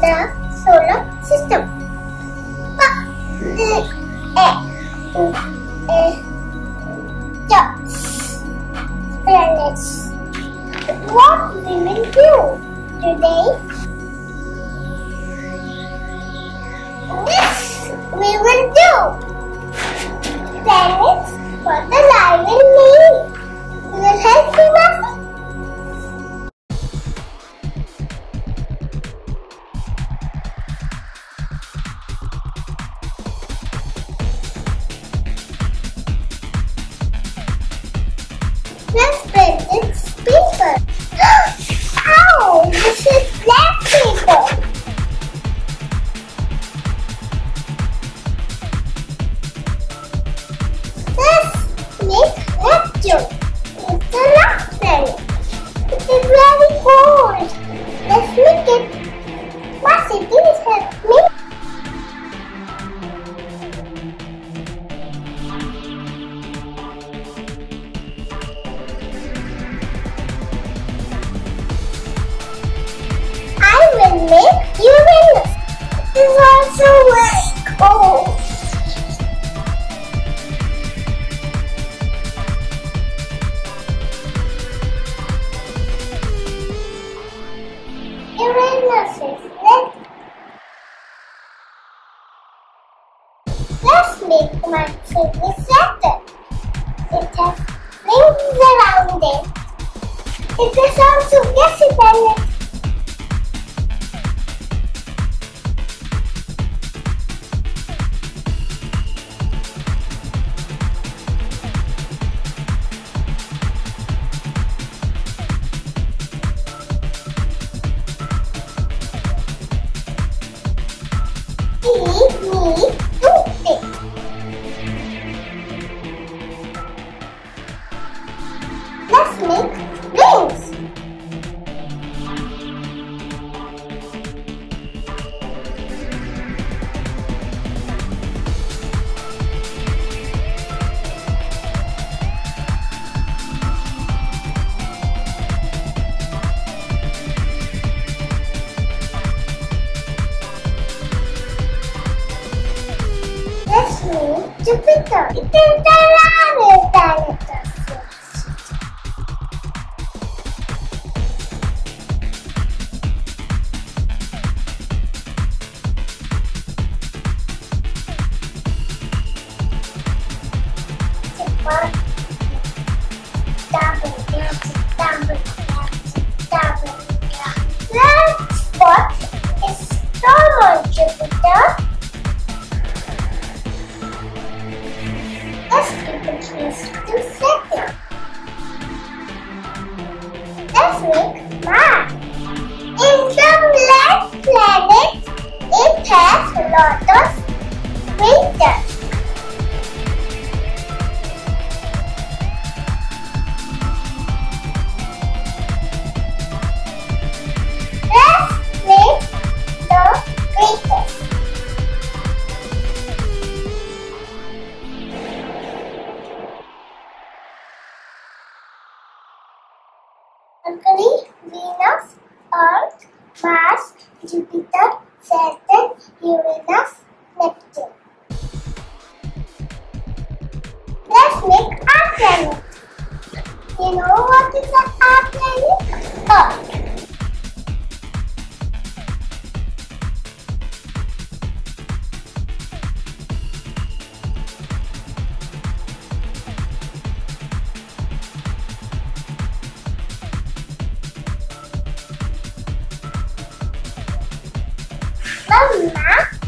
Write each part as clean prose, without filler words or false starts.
the solar system. Planets. What women do today? This women do. Planets for the life and living. Your healthy must. Let's bring this paper. Ow! This is black paper. Let's make Neptune. It's the last planet. It is very cold. Let's make it. What it is help me. Make Uranus. It's also very cold. Uranus is red. Let's make Mars with Saturn. It has rings around it. It is also gassy planet. Let's make rings. Let's make Jupiter. It is the largest planet. Let's make Mars. In the black planet, it has a lot of winter. Let's make the greatest. Mercury, Venus, Earth, Mars, Jupiter, Saturn, Uranus, Neptune. Let's make our planet. You know what is our planet? Earth.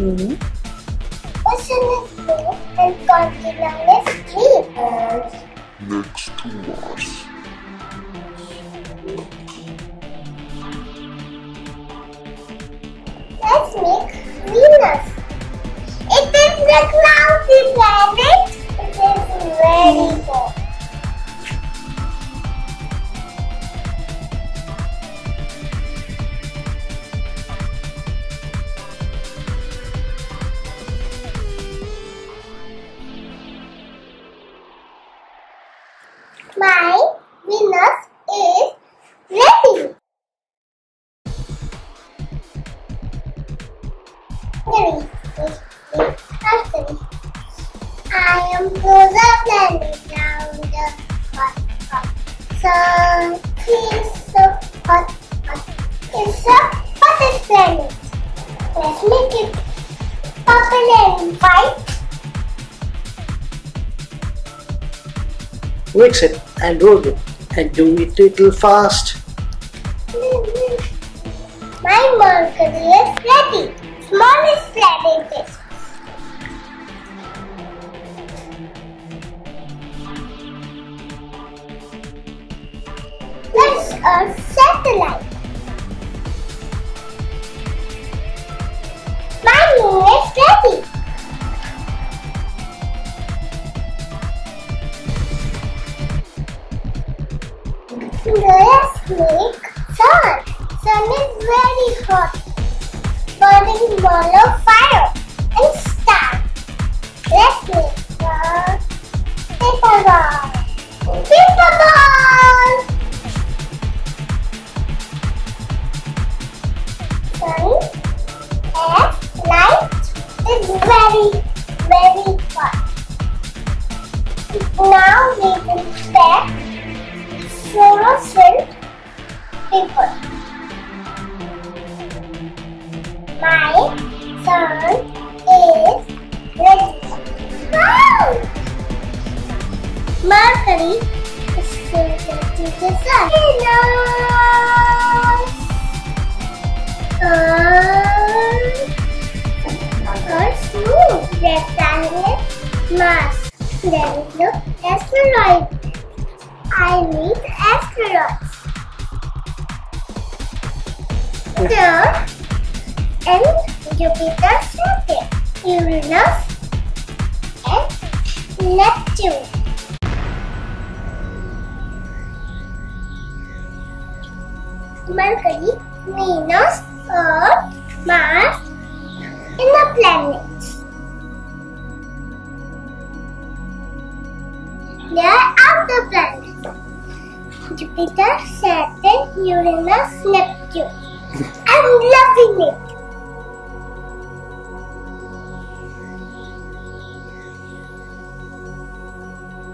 Mama, ocean is blue and continent is green. Next to Mars. Let's make Venus. It is the cloudy planet. It is very cold. My Venus is ready. and down the hot. So he's so hot. It's the hottest planet. Let's make it purple and white. Mix it and roll it and do it little fast. My Mercury is ready. Smallest planet is. Let's a satellite. My moon is ready. Let's make sun. Sun is very hot. Burning ball of fire and star. Let's make a paper ball. Paper ball. Sun, air, light is very hot. Now we will pack fluorescent paper. My sun is ready. Wow! Mercury is still getting the sun. Earth's moon. Red planet Mars. Then look, asteroid. I need astronauts. Earth and Jupiter, Saturn, Uranus and Neptune. Mercury, Venus, Earth, Mars and the planets. There are the planets. Jupiter, Saturn, Uranus, Neptune.